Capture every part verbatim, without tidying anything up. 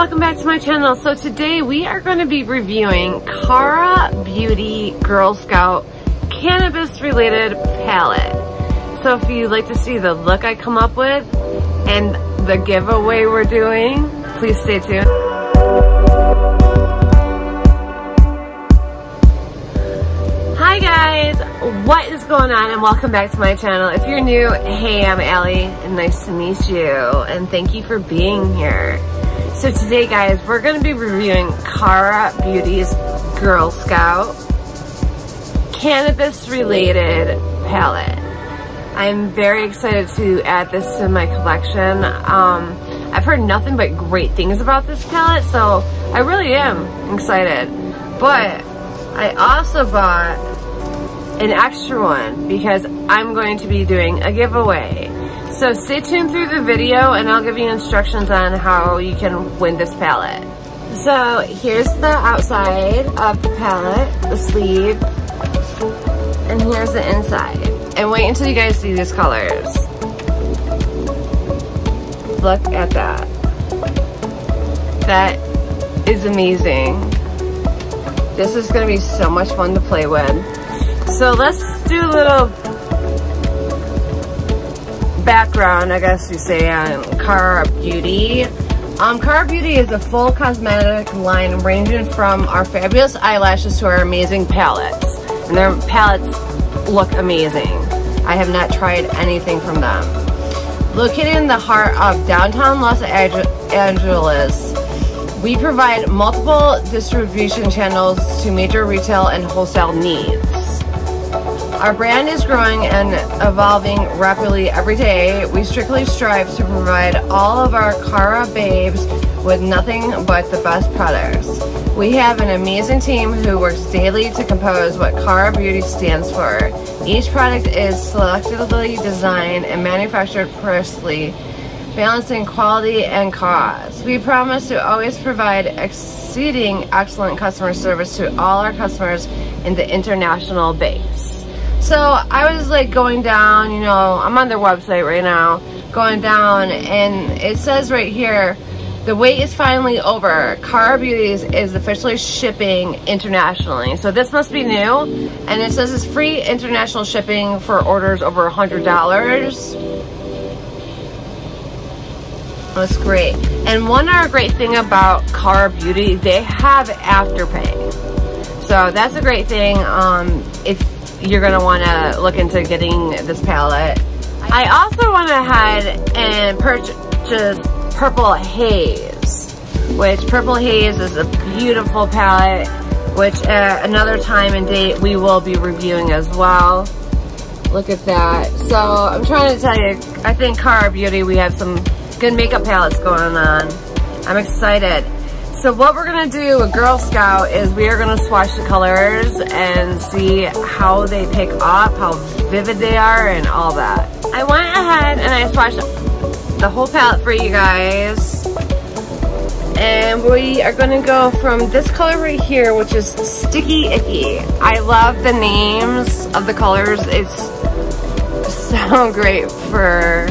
welcome back to my channel. So today we are going to be reviewing Kara Beauty Girl Scout Cannabis Related Palette. So if you'd like to see the look I come up with and the giveaway we're doing, please stay tuned. Hi guys, what is going on and welcome back to my channel. If you're new, hey, I'm Allie and nice to meet you and thank you for being here. So today guys, we're going to be reviewing Kara Beauty's Girl Scout Cannabis Related Palette. I'm very excited to add this to my collection. Um, I've heard nothing but great things about this palette, so I really am excited. But I also bought an extra one because I'm going to be doing a giveaway. So stay tuned through the video and I'll give you instructions on how you can win this palette. So here's the outside of the palette, the sleeve, and here's the inside. And wait until you guys see these colors. Look at that. That is amazing. This is gonna be so much fun to play with. So let's do a little background, I guess you say, on Kara Beauty. Um, Kara Beauty is a full cosmetic line ranging from our fabulous eyelashes to our amazing palettes. And their palettes look amazing. I have not tried anything from them. Located in the heart of downtown Los Angeles, we provide multiple distribution channels to major retail and wholesale needs. Our brand is growing and evolving rapidly every day. We strictly strive to provide all of our Kara babes with nothing but the best products. We have an amazing team who works daily to compose what Kara Beauty stands for. Each product is selectively designed and manufactured precisely, balancing quality and cost. We promise to always provide exceeding excellent customer service to all our customers in the international base. So I was like going down, you know, I'm on their website right now, going down, and it says right here, the wait is finally over. Kara Beauty is officially shipping internationally. So this must be new, and it says it's free international shipping for orders over one hundred dollars. That's great. And one other great thing about Kara Beauty, they have Afterpay. So that's a great thing. Um, if you're gonna wanna look into getting this palette. I also went ahead and purchased Purple Haze, which Purple Haze is a beautiful palette, which uh, another time and date we will be reviewing as well. Look at that. So I'm trying to tell you, I think Kara Beauty, we have some good makeup palettes going on. I'm excited. So what we're gonna do with Girl Scout is we are gonna swatch the colors and see how they pick up, how vivid they are and all that. I went ahead and I swatched the whole palette for you guys. And we are gonna go from this color right here, which is Sticky Icky. I love the names of the colors. It's so great for,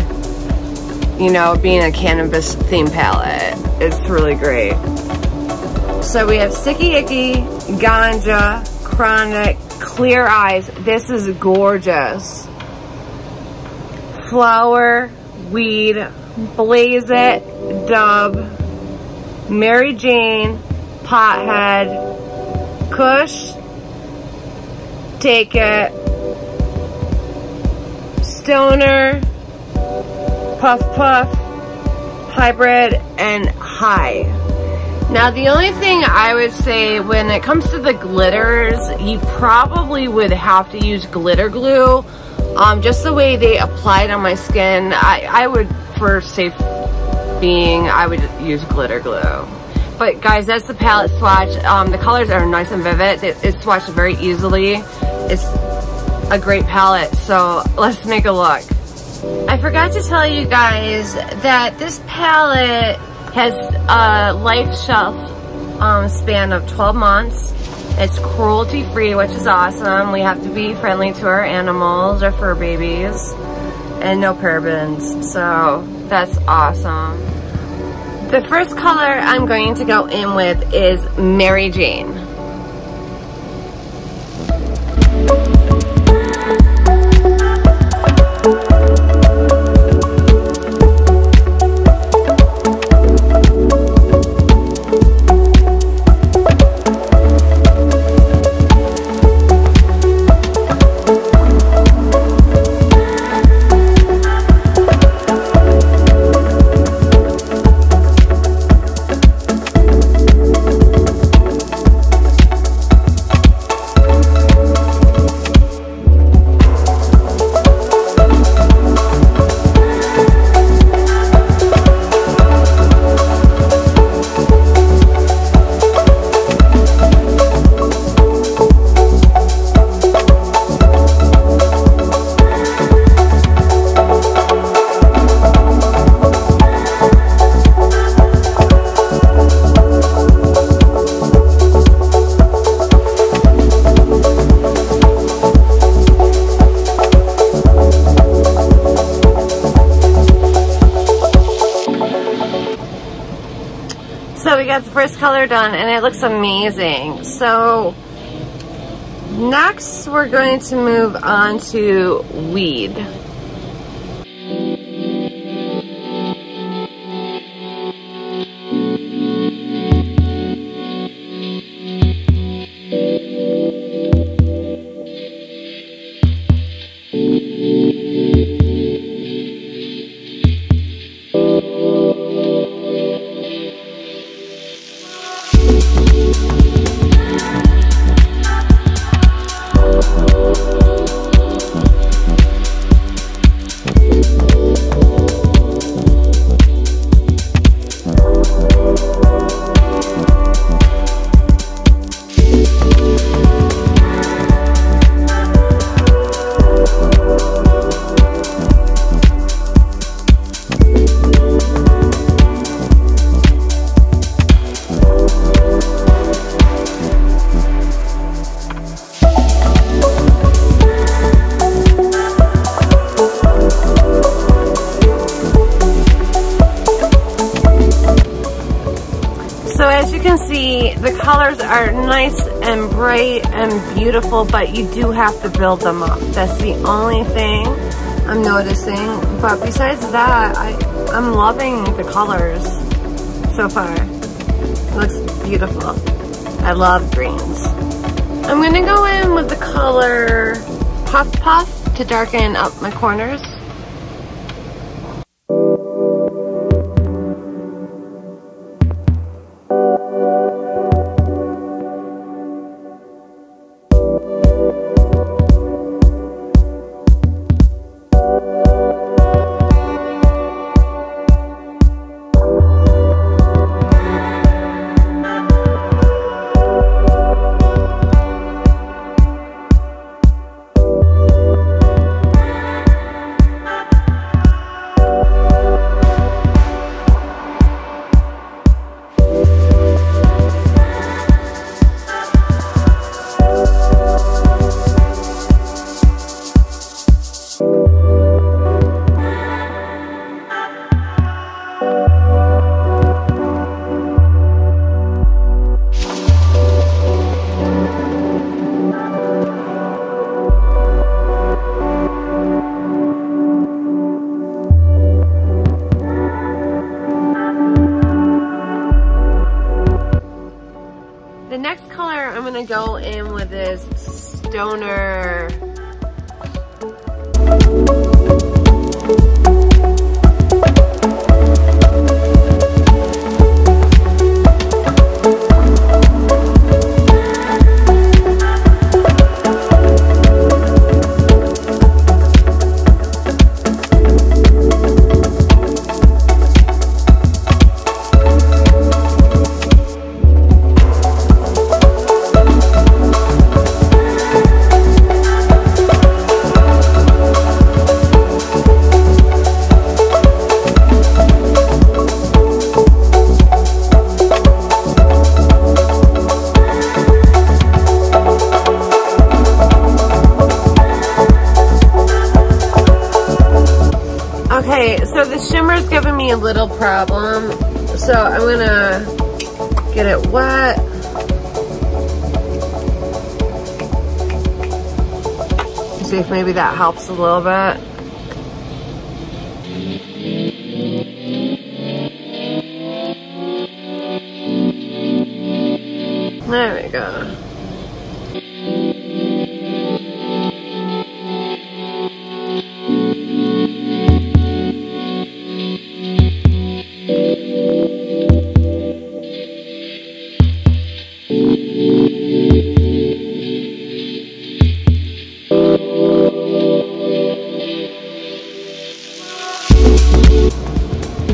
you know, being a cannabis theme palette. It's really great. So we have Sticky Icky, Ganja, Chronic, Clear Eyes. This is gorgeous. Flower, Weed, Blaze It, Dub, Mary Jane, Pothead, Kush, Take It, Stoner, Puff Puff, Hybrid, and High. Now the only thing I would say when it comes to the glitters, you probably would have to use glitter glue. Um, just the way they applied on my skin, I, I would, for safe being, I would use glitter glue. But guys, that's the palette swatch. Um, the colors are nice and vivid. It, it's swatched very easily. It's a great palette, so let's make a look. I forgot to tell you guys that this palette has a life shelf um, span of twelve months. It's cruelty free, which is awesome. We have to be friendly to our animals, our fur babies, and no parabens. So that's awesome. The first color I'm going to go in with is Mary Jane. First color done and it looks amazing. So next we're going to move on to Weed. Colors are nice and bright and beautiful, but you do have to build them up. That's the only thing I'm noticing. But besides that, I, I'm loving the colors so far. It looks beautiful. I love greens. I'm gonna go in with the color Puff Puff to darken up my corners. Go in with this Stoner. So the shimmer's giving me a little problem, So I'm gonna get it wet. See if maybe that helps a little bit. There we go.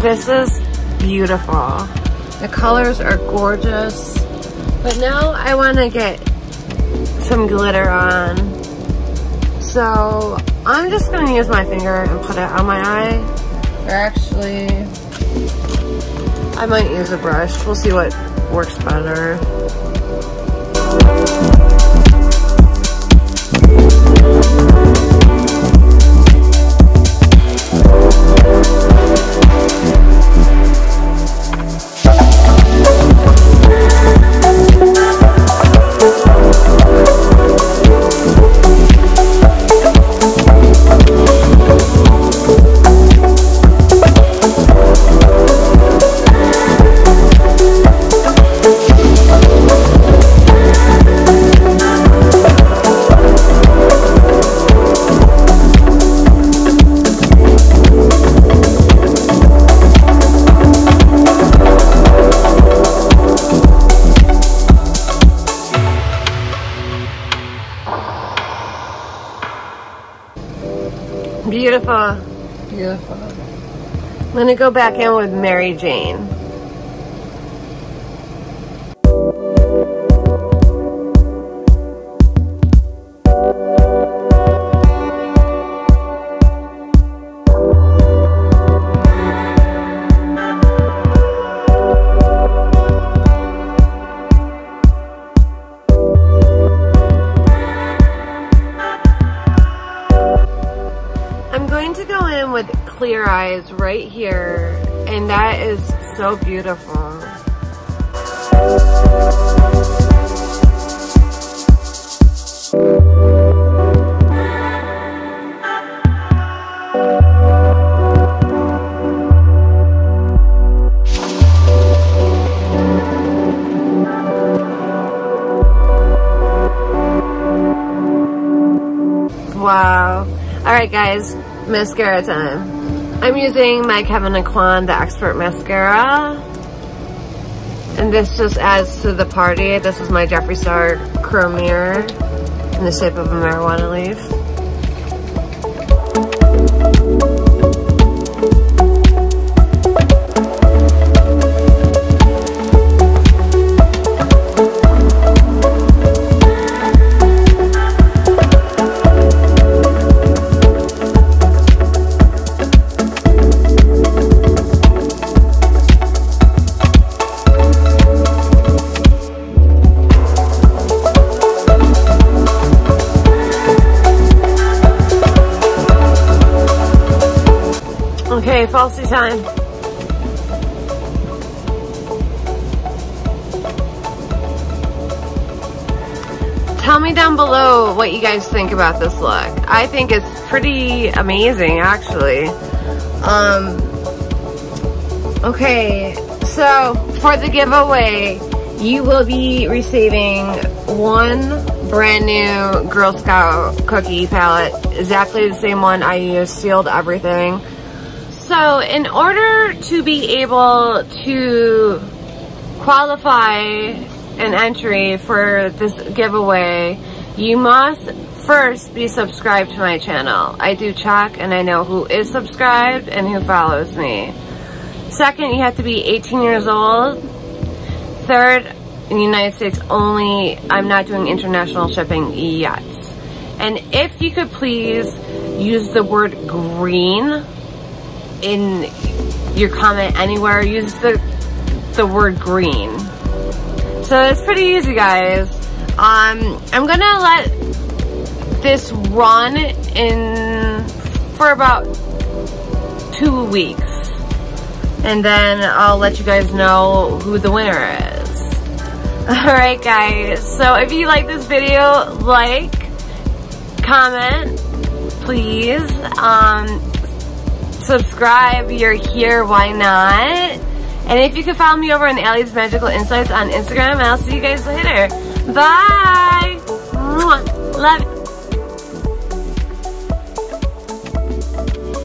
This is beautiful. The colors are gorgeous. But now I want to get some glitter on. So I'm just going to use my finger and put it on my eye. Or actually, I might use a brush. We'll see what works better. Beautiful. Beautiful. I'm going to go back in with Mary Jane. Clear Eyes right here, and that is so beautiful. Wow. Alright guys, mascara time. I'm using my Kevin Aquan, the Expert Mascara. And this just adds to the party. This is my Jeffree Star Chrome Mirror in the shape of a marijuana leaf. Okay, falsie time. Tell me down below what you guys think about this look. I think it's pretty amazing, actually. Um, okay, so for the giveaway, you will be receiving one brand new Girl Scout cookie palette, exactly the same one I used, sealed everything. So in order to be able to qualify an entry for this giveaway, you must first be subscribed to my channel. I do check and I know who is subscribed and who follows me. Second, you have to be eighteen years old. Third, in the United States only, I'm not doing international shipping yet. And if you could please use the word green in your comment anywhere, use the the word green. So it's pretty easy, guys. Um, I'm gonna let this run in for about two weeks. and then I'll let you guys know who the winner is. Alright guys, so if you like this video, like, comment, please, um, subscribe, you're here, why not? And if you could follow me over on Alli's Magical Insights on Instagram, and I'll see you guys later. Bye! Mwah. Love it.